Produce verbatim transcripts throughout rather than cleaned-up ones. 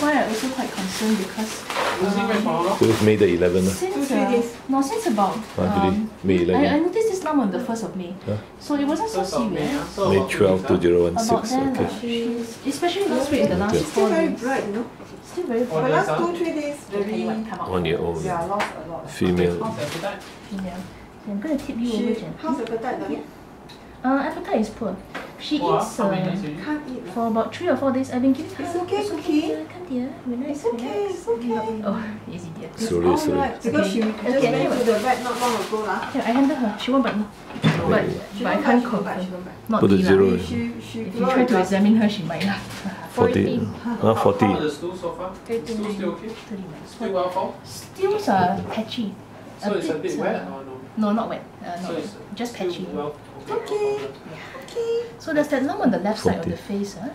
that's why I also quite concerned because um, since May the eleventh. Since, uh, no, since about um, May eleventh. I, I noticed this lump on the first of May. Huh? So it wasn't so serious. May twelfth, twenty sixteen. About then, okay. uh, she's, especially last week, the last okay. four days. It's still very bright, no? It's still very bright. The last two, three days, very... one year old. Yeah, lost a lot. Female. Female. Female. I'm going to tip you she, over, Jen. How's appetite, yeah. Uh, appetite is poor. She wow, eats uh, can't eat, for about three or four days. I've been giving her. It's okay, it's okay. Dear. Come dear. Nice, it's okay, it's okay. Oh, easy dear. It's sorry, sorry. Right. Because okay. she okay, just anyway. went to the vet not long ago. La. Yeah, I handle her. She won't bite me. No. But, but I can't confirm. Not the zero. She, she if you try to examine her, she might laugh. forty. Huh? forty. How is the stool so far? Stool still okay? Still well formed? Stools are patchy. So it's a bit wet or no? No, not wet. Uh, not so wet. Just patchy. Okay. Yeah. Okay. So there's that lump on the left forty. Side of the face, huh?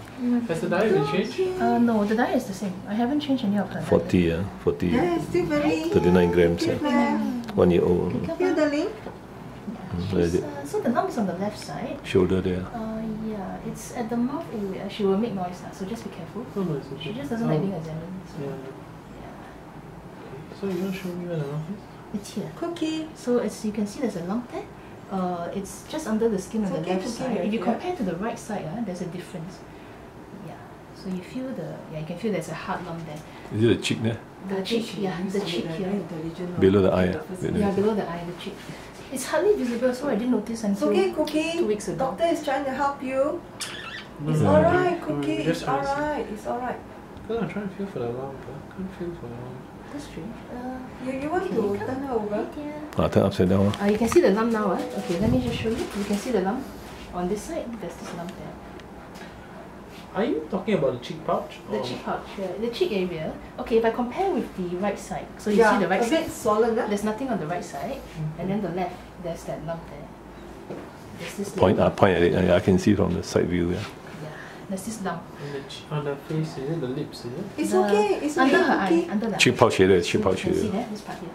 Has the diet been changed? Uh, no, the diet is the same. I haven't changed any of her. Forty, yeah, forty. Yeah, it's still very. Thirty-nine grams, yeah. Yeah. One year old. Feel the link. Uh, so the lump is on the left side. Shoulder there. Uh, yeah, it's at the mouth area. She will make noise, huh? So just be careful. No, no, she just doesn't oh. like being examined. So. Yeah. yeah. So you don't show me where the lump is? It's here. Cookie. So as you can see, there's a lump there. Uh, it's just under the skin it's on the okay left side. If you yeah. compare to the right side, uh, there's a difference. Yeah. So you feel the yeah, you can feel there's a hard lump there. Is it the cheek there? The cheek, yeah, the cheek here. Below the eye. Yeah, below the eye, the cheek. It's hardly visible, so I didn't notice until okay, Cookie. two weeks ago. Doctor is trying to help you. No, it's no, alright, no. Cookie. It's alright. It's alright. I'm trying to feel for the lump. I can't feel for the lump. That's true. Uh, you, you want to turn her over? Ah, turn upside down. Uh, you can see the lump now. Uh. Okay, let me just show you. You can see the lump on this side. There's this lump there. Are you talking about the cheek pouch? The cheek pouch, yeah. The cheek area. Okay, if I compare with the right side. So you yeah, see the right a side. A bit swollen. Uh? There's nothing on the right side. Mm-hmm. And then the left, there's that lump there. There's this point, uh, point at it. I, I can see from the side view, yeah. There's this lump. On the face, is it the lips? Is it? It's the okay, it's under okay. Her eye, under the cheek pouch area, cheek pouch area. See that? This part here.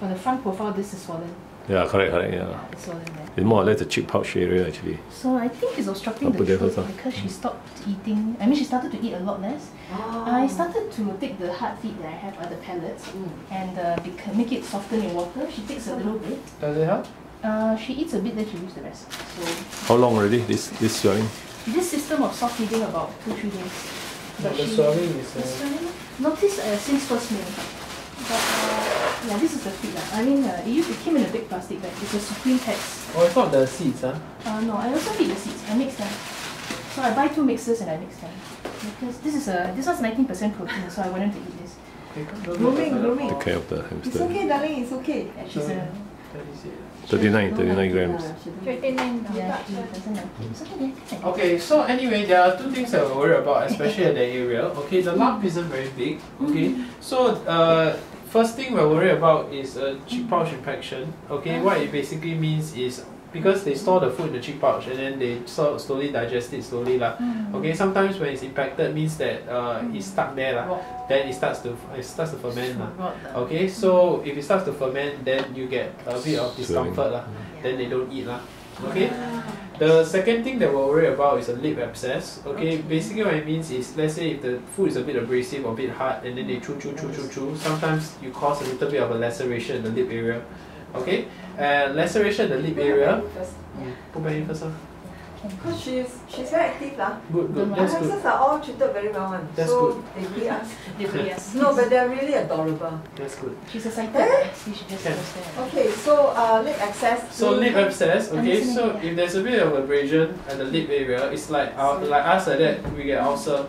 On the front profile, this is swollen. Yeah, correct, correct, yeah. yeah it's swollen there. It's more or less the cheek pouch area actually. So I think it's obstructing I'll the throat because she stopped eating. I mean, she started to eat a lot less. Oh. I started to take the hard feed that I have at the pellets mm. and uh, make it soften in water. She takes a little bit. Does it help? Uh, she eats a bit, then she leaves the rest. So. How long already? This this swelling? This system of soft feeding about two three days. But no, the swelling is. Uh, notice uh, since first May. But uh, yeah, this is the feed. Uh. I mean, uh, it used to came in a big plastic bag. It's a Supreme Pets. Oh, it's not the seeds, huh? Uh, no, I also feed the seeds. I mix them. So I buy two mixers and I mix them because this is a this one's nineteen percent protein, so I wanted to eat this. Grooming, grooming. Take care of the hamster. It's okay, darling. It's okay. Yeah, she's a. thirty-nine, thirty-nine grams. thirty-nine, yeah, okay, so anyway, there are two things that I worry about, especially at that area. Okay, the lump isn't very big. Okay, so uh, first thing we're worried about is a cheek pouch infection. Okay, what it basically means is because they store the food in the cheek pouch and then they so slowly digest it slowly lah. Okay, sometimes when it's impacted means that uh, it's stuck there lah. Then it starts to it starts to ferment lah. Okay, so if it starts to ferment, then you get a bit of discomfort lah. Then they don't eat lah. Okay. The second thing that we're worried about is a lip abscess. Okay, basically what it means is, let's say if the food is a bit abrasive or a bit hard, and then they chew chew chew chew chew. Sometimes you cause a little bit of a laceration in the lip area. Okay, and uh, laceration the lip area. Put back in first, huh? Because she's, she's very active lah. Good, good. That's good. Hamsters are all treated very well, one. That's so good. They us. They really us. No, but they're really adorable. That's good. She's excited. Eh? She should just yeah. Okay, so uh, lip abscess. So lip abscess. Okay, so if there's a bit of abrasion at the lip area, it's like uh, like us like that, we get ulcer.